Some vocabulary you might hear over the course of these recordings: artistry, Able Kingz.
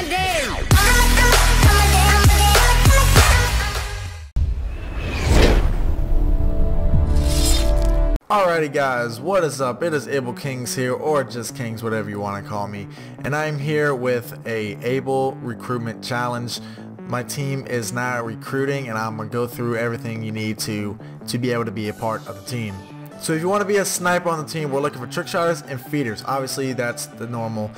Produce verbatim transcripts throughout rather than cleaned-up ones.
my day. Alrighty guys, what is up? It is Able Kingz here, or just Kingz, whatever you want to call me. And I'm here with a Able recruitment challenge. My team is now recruiting and I'm going to go through everything you need to to be able to be a part of the team. So if you want to be a sniper on the team, we're looking for trick shotters and feeders. Obviously that's the normal.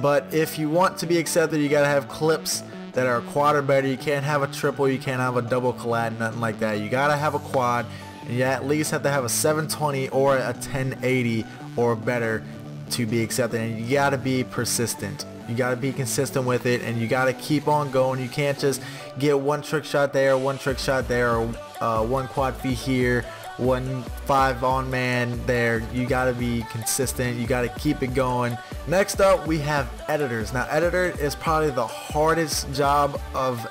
But if you want to be accepted, you got to have clips that are a quad or better. You can't have a triple, you can't have a double collab, nothing like that. You got to have a quad. You at least have to have a seven twenty or a ten eighty or better to be accepted, and you gotta be persistent. You gotta be consistent with it, and you gotta keep on going. You can't just get one trick shot there, one trick shot there, or uh, one quad feet here, one five on man there. You gotta be consistent. You gotta keep it going. Next up, we have editors. Now, editor is probably the hardest job of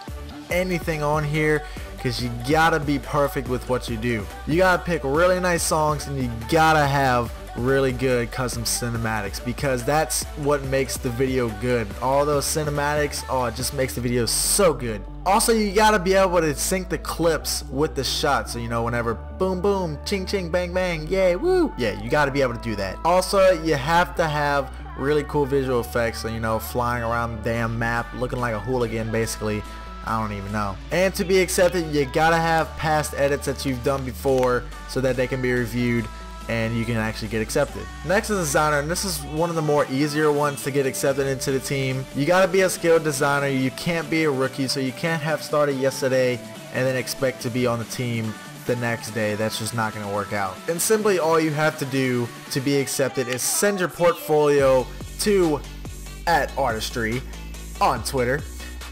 anything on here, because you gotta be perfect with what you do. You gotta pick really nice songs, and you gotta have really good custom cinematics, because that's what makes the video good. All those cinematics, oh, it just makes the video so good. Also, you gotta be able to sync the clips with the shots, so you know, whenever boom boom, ching ching, bang bang, yay, woo, yeah, you gotta be able to do that. Also, you have to have really cool visual effects, so you know, flying around the damn map looking like a hooligan basically. I don't even know. And to be accepted, you gotta have past edits that you've done before so that they can be reviewed and you can actually get accepted. Next is designer, and this is one of the more easier ones to get accepted into the team. You gotta be a skilled designer. You can't be a rookie, so you can't have started yesterday and then expect to be on the team the next day. That's just not gonna work out. And simply all you have to do to be accepted is send your portfolio to at artistry on Twitter,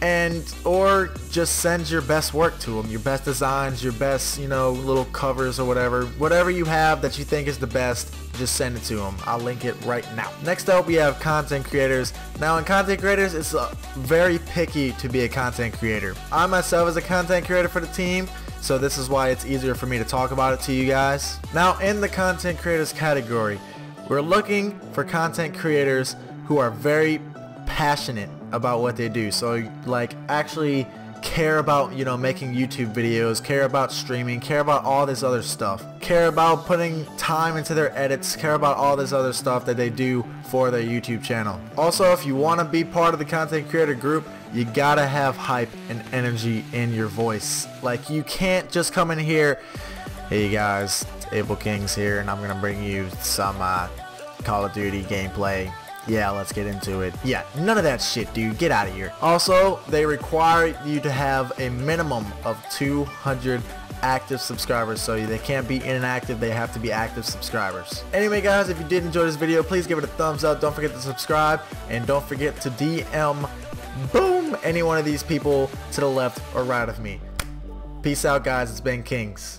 and or just send your best work to them, your best designs, your best, you know, little covers or whatever. Whatever you have that you think is the best, just send it to them. I'll link it right now. Next up, we have content creators. Now in content creators, it's uh, very picky to be a content creator. I myself is a content creator for the team, so this is why it's easier for me to talk about it to you guys. Now in the content creators category, we're looking for content creators who are very passionate about what they do, so like actually care about, you know, making YouTube videos, care about streaming, care about all this other stuff, care about putting time into their edits, care about all this other stuff that they do for their YouTube channel. Also, if you want to be part of the content creator group, you gotta have hype and energy in your voice. Like, you can't just come in here, hey guys, it's Able Kingz here, and I'm gonna bring you some uh, Call of Duty gameplay. Yeah, let's get into it. Yeah, none of that shit, dude. Get out of here. Also, they require you to have a minimum of two hundred active subscribers, so they can't be inactive. They have to be active subscribers. Anyway, guys, if you did enjoy this video, please give it a thumbs up. Don't forget to subscribe, and don't forget to D M, boom, any one of these people to the left or right of me. Peace out, guys. It's been Kingz.